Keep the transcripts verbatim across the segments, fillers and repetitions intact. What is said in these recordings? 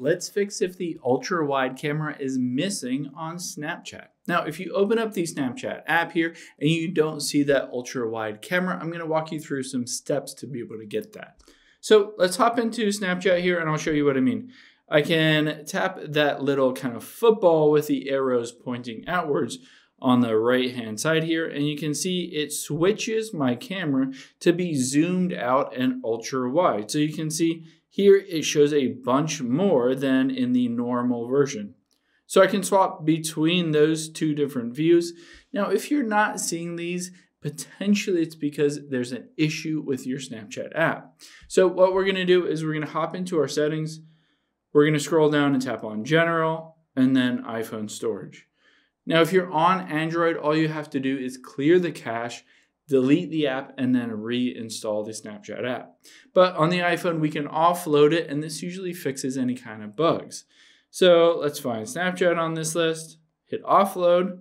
Let's fix if the ultra wide camera is missing on Snapchat. Now, if you open up the Snapchat app here and you don't see that ultra wide camera, I'm gonna walk you through some steps to be able to get that. So let's hop into Snapchat here and I'll show you what I mean. I can tap that little kind of football with the arrows pointing outwards on the right hand side here, and you can see it switches my camera to be zoomed out and ultra wide. So you can see here it shows a bunch more than in the normal version. So I can swap between those two different views. Now, if you're not seeing these, potentially it's because there's an issue with your Snapchat app. So what we're gonna do is we're gonna hop into our settings. We're gonna scroll down and tap on General and then iPhone storage. Now, if you're on Android, all you have to do is clear the cache, delete the app, and then reinstall the Snapchat app. But on the iPhone, we can offload it, and this usually fixes any kind of bugs. So let's find Snapchat on this list, hit offload,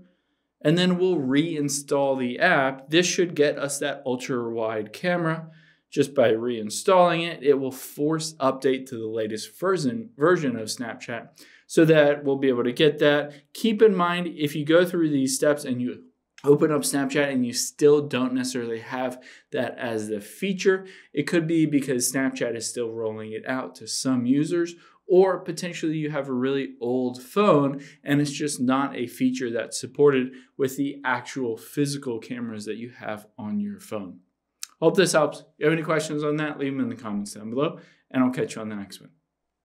and then we'll reinstall the app. This should get us that ultra wide camera. Just by reinstalling it, it will force update to the latest version version of Snapchat so that we'll be able to get that. Keep in mind, if you go through these steps and you open up Snapchat and you still don't necessarily have that as the feature, it could be because Snapchat is still rolling it out to some users, or potentially you have a really old phone and it's just not a feature that's supported with the actual physical cameras that you have on your phone. Hope this helps. If you have any questions on that, leave them in the comments down below, and I'll catch you on the next one.